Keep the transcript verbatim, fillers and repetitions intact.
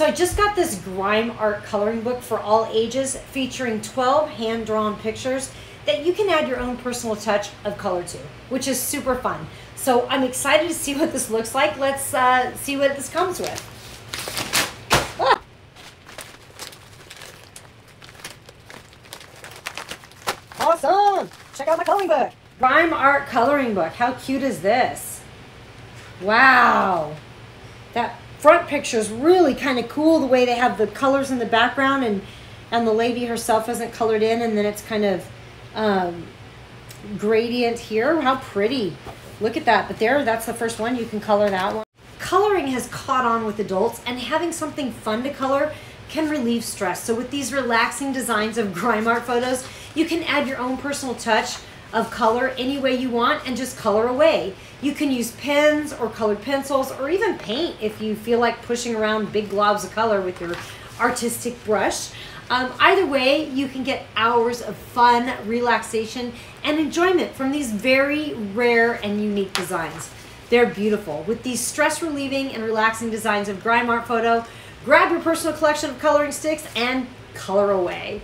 So I just got this Grime Art Coloring Book for all ages, featuring twelve hand-drawn pictures that you can add your own personal touch of color to, which is super fun. So I'm excited to see what this looks like. Let's uh, see what this comes with. Ah. Awesome! Check out my coloring book. Grime Art Coloring Book. How cute is this? Wow! That front picture is really kind of cool, the way they have the colors in the background, and, and the lady herself isn't colored in, and then it's kind of um, gradient here. How pretty. Look at that. But there, that's the first one. You can color that one. Coloring has caught on with adults, and having something fun to color can relieve stress. So with these relaxing designs of Grime Art photos, you can add your own personal touch of color any way you want and just color away. You can use pens or colored pencils or even paint if you feel like pushing around big globs of color with your artistic brush. Um, either way, you can get hours of fun, relaxation, and enjoyment from these very rare and unique designs. They're beautiful. With these stress relieving and relaxing designs of Grime Art Photo, grab your personal collection of coloring sticks and color away.